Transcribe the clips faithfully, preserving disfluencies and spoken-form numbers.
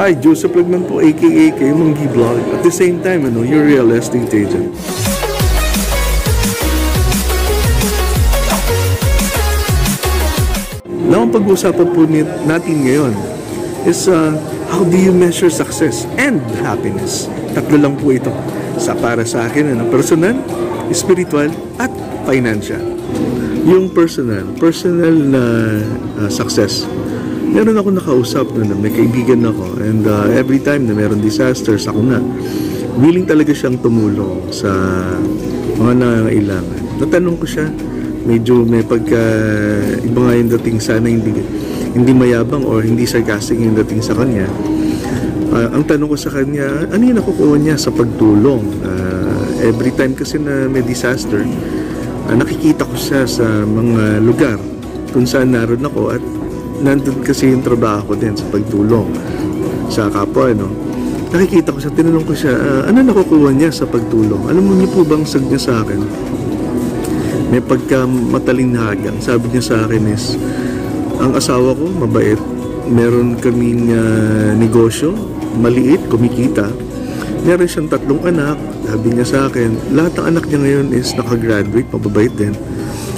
Hi, Joseph Lagman po, aka Kayumanggi Vlog. At the same time, ano, you're a real estate agent. Now, ang pag-uusapan po natin ngayon is uh, how do you measure success and happiness? Tatlo lang po ito. Sa para sa akin, ano, personal, spiritual, at financial. Yung personal, personal na uh, success. Meron ako nakausap na, na may kaibigan ako, and uh, every time na meron disasters, ako na. Willing talaga siyang tumulong sa mga nangangailangan. Natanong ko siya, medyo may pagka iba nga yung dating, sana hindi, hindi mayabang or hindi sarcastic yung dating sa kanya. Uh, ang tanong ko sa kanya, ano yung nakukuha niya sa pagtulong? Uh, every time kasi na may disaster, Uh, nakikita ko siya sa mga lugar kung saan naroon ako, at nandun kasi yung trabaho ko din sa pagtulong sa kapwa, no? Nakikita ko siya, tinanong ko siya, uh, ano nakukuha niya sa pagtulong? Alam mo niyo po bang sagot niya sa akin? May pagkamatalinhagang sabi niya sa akin is, ang asawa ko mabait, meron kaming uh, negosyo, maliit, kumikita. Meron siyang tatlong anak, sabi niya sa akin, lahat ng anak niya ngayon is nakagraduate, mababait din,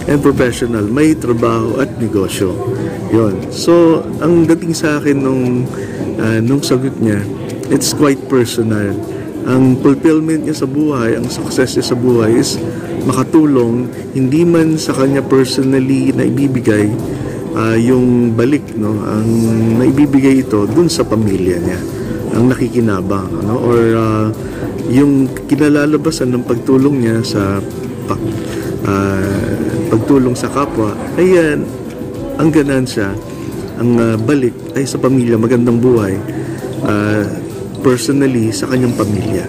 and professional, may trabaho at negosyo. Yun. So, ang dating sa akin nung, uh, nung sagot niya, it's quite personal. Ang fulfillment niya sa buhay, ang success niya sa buhay is makatulong, hindi man sa kanya personally na ibibigay uh, yung balik, no? Ang naibibigay ito dun sa pamilya niya, ang nakikinabang, ano, or uh, yung kinalalabasan ng pagtulong niya sa pag, uh, pagtulong sa kapwa, ayan, ang ganansya, ang uh, balik ay sa pamilya, magandang buhay, uh, personally sa kanyang pamilya.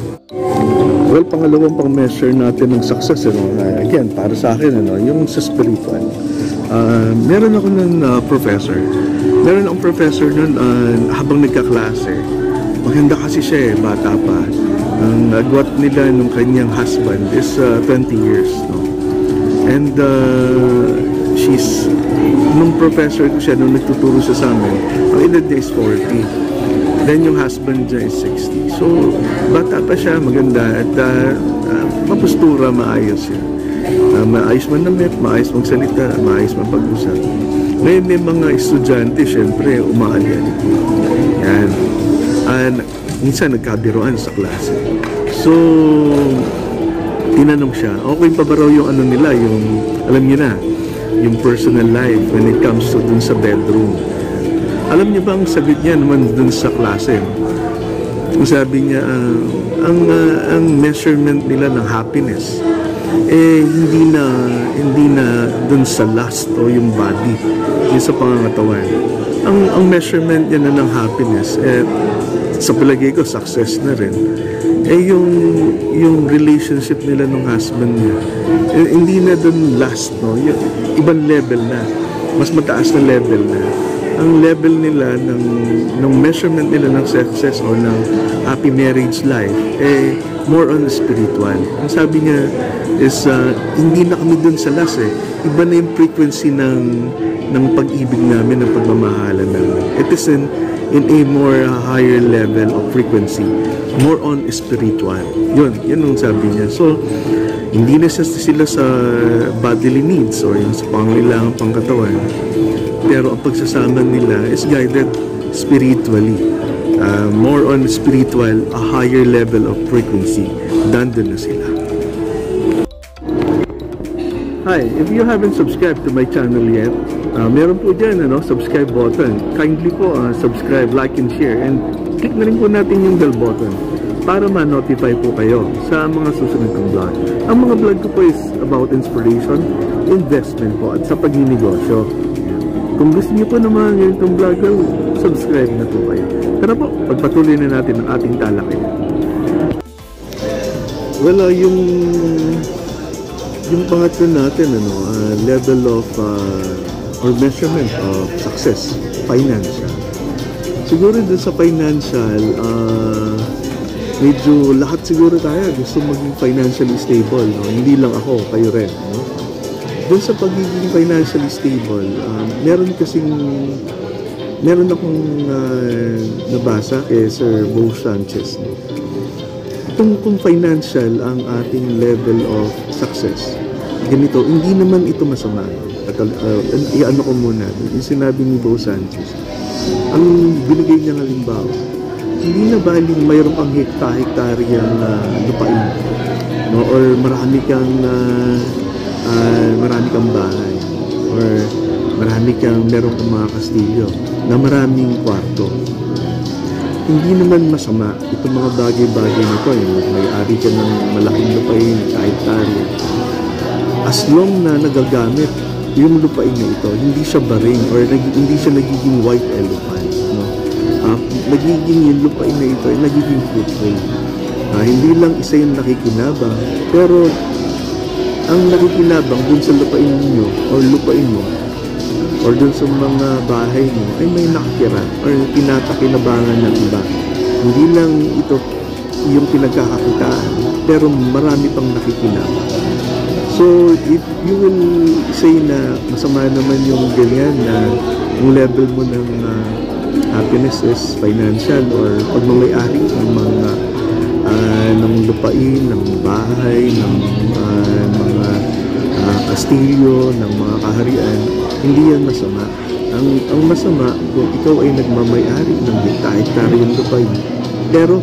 Well, pangalawang pang-measure natin ng success, ano, uh, again, para sa akin, ano, yung sa spiritual. Uh, meron ako ng uh, professor, meron akong professor nun uh, habang nagkaklase. Maganda kasi siya eh, bata pa. Ang agwat nila nung kanyang husband is uh, twenty years, no? And uh, she's, nung professor ko siya, nung nagtuturo siya sa amin, ang edad niya is forty. Then yung husband niya is sixty. So, bata pa siya, maganda, at uh, uh, mapustura, maayos siya. Uh, maayos man namit, maayos magsalita, maayos mapag-usap. Ngayon may mga estudyante, syempre, umaalyad. Yan. And minsan nagkabiroan sa klase. So, tinanong siya, okay pa ba raw yung ano nila, yung, alam niyo na, yung personal life when it comes to dun sa bedroom. Alam niyo ba ang sagot niya naman dun sa klase? Sabi niya, uh, ang, uh, ang measurement nila ng happiness, eh, hindi na, hindi na dun sa lust o yung body, yung sa pangangatawan. Ang, ang measurement niya na ng happiness, eh, sa palagay ko, success na rin. Eh, yung, yung relationship nila nung husband niya, eh, hindi na dun last, no? Yung, ibang level na. Mas mataas na level na. Ang level nila, ng, ng measurement nila ng success o ng happy marriage life, eh, more on spiritual. Ang sabi niya is, uh, hindi na kami dun sa last, eh. Iba na yung frequency ng, ng pag-ibig namin, ng pagmamahalan namin. It is in, in a more uh, higher level of frequency, more on spiritual. Yun, yun ang sabi niya. So, hindi na sila sa bodily needs or yung sa pangangailangan pangkatawan. Pero ang pagsasama nila is guided spiritually. Uh, more on spiritual, a higher level of frequency. Dandun na sila. Hi, if you haven't subscribed to my channel yet, uh, meron po dyan, ano, subscribe button. Kindly po, uh, subscribe, like, and share. And click na rin po natin yung bell button para ma-notify po kayo sa mga susunod kong vlog. Ang mga vlog ko po is about inspiration, investment po, at sa pagninegosyo. Kung gusto niyo po naman yung itong vlog, subscribe na po kayo. Tara po, pagpatuloy na natin ang ating talakay. Well, uh, yung... yung pangatlo natin, ano, uh, level of uh, or measurement of success, financial. Siguro dun sa financial, uh, medyo lahat siguro tayo gusto maging financially stable, no? Hindi lang ako, kayo rin, no? Dun sa pagiging financially stable, uh, meron kasing meron akong uh, nabasa kay Sir Bo Sanchez. Itong kung financial ang ating level of success, ganito, hindi naman ito masama. At uh, iano ko muna, yung sinabi ni Bo Sanchez, ang binigay niya ng halimbawa, hindi na baling mayroon kang hekta-hektaryang uh, lupain, no? Or marami kang, uh, uh, marami kang bahay, or marami kang merong mga kastilyo na maraming kwarto. Hindi naman masama itong mga bagay-bagay na ito. May-ari ka ng malaking lupain kahit tari. As long na nagagamit yung lupain na ito, hindi siya baring or hindi siya nagiging white elephant. No? Uh, nagiging yung lupain na ito ay nagiging fruitful. Uh, hindi lang isa yung nakikinabang, pero ang nakikinabang dun sa lupain niyo o lupain mo, or dun sa mga bahay mo ay may nakatira or tinataki-labangan ng iba. Hindi lang ito yung pinagkakakitaan, pero marami pang nakikinabang. So, it, you will say na masama naman yung ganyan na yung level mo ng uh, happiness is financial or pagmamayari ng mga uh, ng lupain, ng bahay, ng uh, mga uh, kastilyo, ng mga kaharian. Hindi yan masama. Ang, ang masama kung ikaw ay nagmamayari ng hekta-hektarya yung lupay. Pero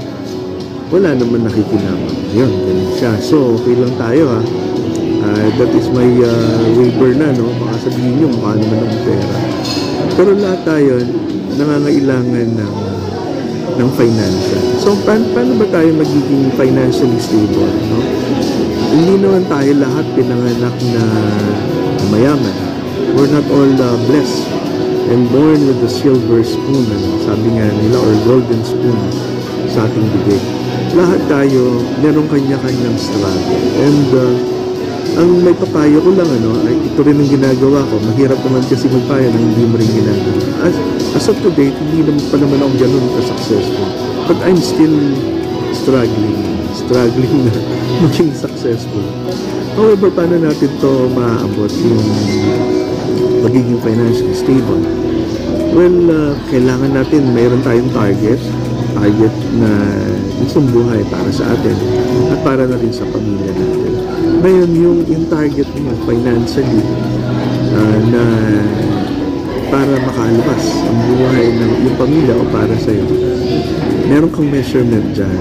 wala naman nakikinabang. Yun, ganun siya. So, okay lang tayo ha. Uh, that is my uh, waiver na, no? Baka sabihin nyo, mukha naman ang pera. Pero lahat tayo, nangangailangan ng, ng financial. So, pa paano ba tayo magiging financially stable? No? Hindi naman tayo lahat pinanganak na mayaman. We're not all uh, blessed and born with a silver spoon, ano? Sabi nga nila, or golden spoon sa ating bibig. Lahat tayo, merong kanya-kanyang struggle. And uh, ang may papayo ko lang, ano, ay ito rin ang ginagawa ko. Mahirap naman kasi magpayo na hindi mo rin ginagawa. As, as of today, hindi naman pa naman ako ganun ka-successful. But I'm still struggling, struggling na maging successful. However, paano natin to maaabot yung magiging financially stable? Well, uh, kailangan natin, mayroon tayong target, target na isang buhay para sa atin at para na rin sa pamilya natin. Ngayon, yung, yung target mo financially uh, na para makalabas ang buhay ng yung pamilya o para sa'yo, meron kang measurement dyan.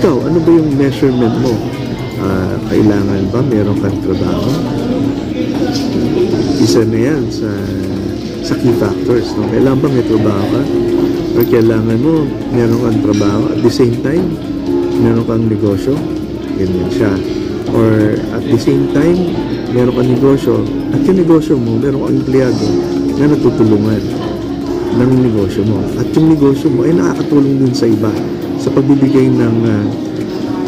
Ikaw, ano ba yung measurement mo? Uh, kailangan ba? Meron kang trabaho? Isa na yan sa, sa key factors, no? Kailangan ba may trabaho ka? Or kailangan mo, meron kang trabaho at the same time, meron kang negosyo? Ganyan siya. Or at the same time, meron kang negosyo at yung negosyo mo, meron kang empleyado na natutulungan ng negosyo mo. At yung negosyo mo ay nakakatulong din sa iba sa pagbibigay ng, uh,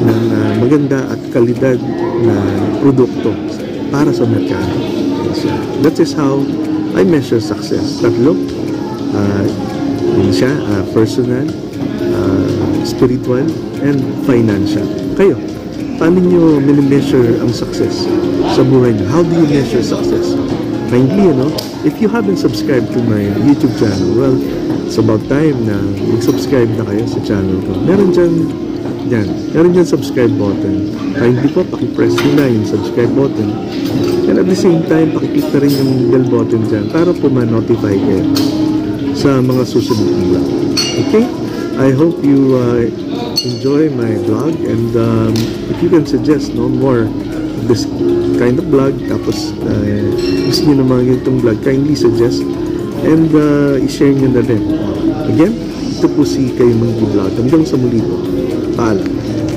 ng uh, maganda at kalidad na produkto para sa merkado. So, that is how I measure success. Tatlo, uh, yun siya, uh, personal, uh, spiritual, and financial. Kayo, paano nyo minimeasure ang success sa buhay nyo? How do you measure success? Kindly, you know, if you haven't subscribed to my YouTube channel, well, it's about time na mag-subscribe na kayo sa channel ko. Meron dyan, dyan, meron dyan subscribe button. Kindly po, pakipress nyo na yung subscribe button. And at the same time, pakikita rin yung bell button dyan para po ma-notify kayo sa mga susunod na vlog. Okay? I hope you uh, enjoy my vlog and um, if you can suggest no more of this kind of vlog, tapos uh, gusto nyo naman itong vlog, kindly suggest and uh, i-share nyo na rin. Again, ito po si Kayumanggi Vlog. Hanggang sa muli po. Paalam.